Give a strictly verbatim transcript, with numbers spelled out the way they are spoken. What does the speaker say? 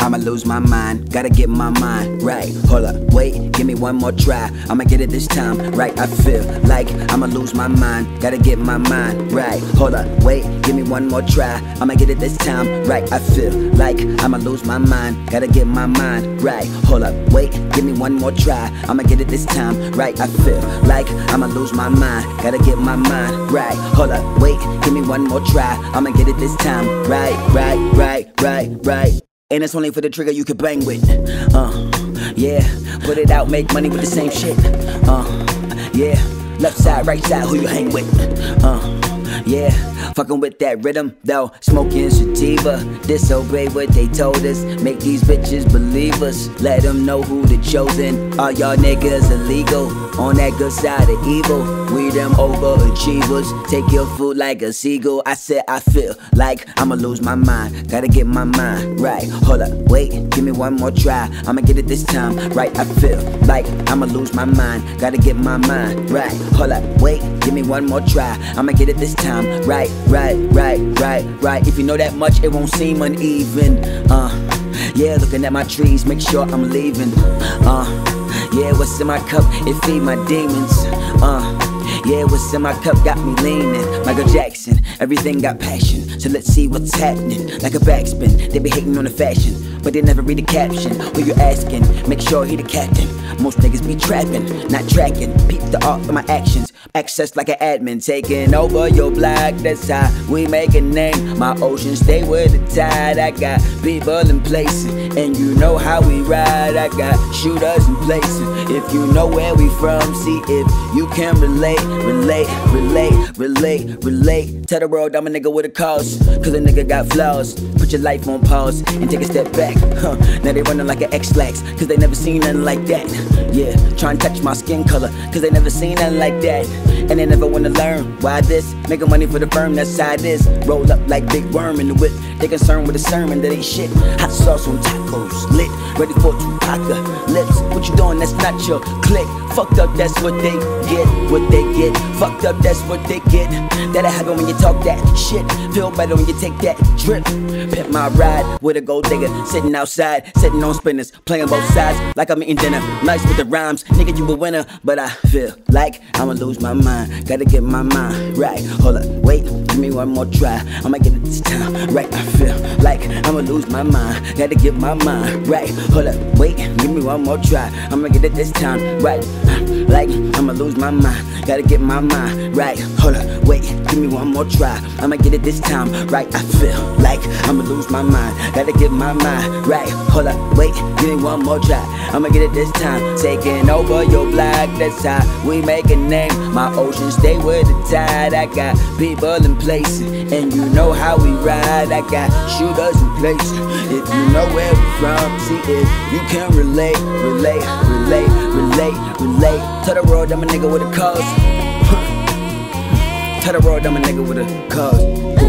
I'ma lose my mind, gotta get my mind right. Hold up, wait, give me one more try. I'ma get it this time, right? I feel like I'ma lose my mind, gotta get my mind right. Hold up, wait, give me one more try. I'ma get it this time, right? I feel like I'ma lose my mind, gotta get my mind right. Hold up, wait, give me one more try. I'ma get it this time, right? I feel like I'ma lose my mind, gotta get my mind right. Hold up, wait, give me one more try. I'ma get it this time, right, right, right, right, right. And it's only for the trigger you can bang with. Uh, yeah. Put it out, make money with the same shit. Uh, yeah. Left side, right side, who you hang with? Uh, yeah. Fucking with that rhythm, though. Smoking sativa. Disobey what they told us. Make these bitches believe us. Let them know who the chosen. All y'all niggas illegal. On that good side of evil. We them overachievers. Take your food like a seagull. I said I feel like I'ma lose my mind. Gotta get my mind right. Hold up, wait, give me one more try. I'ma get it this time, right? I feel like I'ma lose my mind. Gotta get my mind right. Hold up, wait, give me one more try. I'ma get it this time, right, right, right, right, right. If you know that much, it won't seem uneven. Uh, yeah, looking at my trees, make sure I'm leaving. Uh. Yeah, what's in my cup? It feed my demons. Uh, yeah, what's in my cup got me leaning. Michael Jackson, everything got passion. So let's see what's happening. Like a backspin, they be hating on the fashion, but they never read the caption. Who you asking? Make sure he the captain. Most niggas be trapping, not tracking. Peep the art of my actions. Access like an admin, taking over your block. That's how we make a name. My oceans stay with the tide. I got people in places, and you know how we ride. I got shooters in places. If you know where we from, see if you can relate, relate, relate, relate, relate. Tell the world I'm a nigga with a cause, cause a nigga got flaws. Put your life on pause and take a step back. Huh. Now they running like an X-Lax, cause they never seen nothing like that. Yeah, try and touch my skin color, cause they never seen nothing like that. And they never wanna learn why this. Making money for the firm, that's how it is. Roll up like Big Worm in the whip. They concerned with a sermon that ain't shit. Hot sauce on tacos, lit. Ready for Tupac lips. What you doing? That's not your click. Fucked up, that's what they get. What they get. Fucked up, that's what they get. That'll happen when you talk that shit. Feel better when you take that drip. Pimp my ride with a gold digger. Sitting outside, sitting on spinners. Playing both sides like I'm eating dinner. Nice with the rhymes. Nigga, you a winner. But I feel like I'ma lose my mind. Gotta get my mind right. Hold up, wait, give me one more try. I'ma get it this time right. I feel like I'ma lose my mind. Gotta get my mind right. Hold up, wait, give me one more try. I'ma get it this time right. Like I'ma lose my mind. Gotta get my mind right. Hold up, wait, give me one more try. I'ma get it this time right. I feel like I'ma lose my mind. Gotta get my mind right. Hold up, wait, give me one more try. I'ma get it this time. Taking over your block. That's how we make a name. My oceans stay with the tide. I got people in places, and you know how we ride. I got shooters in places. If you know where we from, see if you can relate, relate, relate, relate, relate. Tell the world I'm a nigga with a cause. Tell the world I'm a nigga with a cause.